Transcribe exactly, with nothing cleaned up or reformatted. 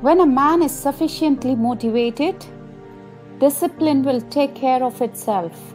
When a man is sufficiently motivated, discipline will take care of itself.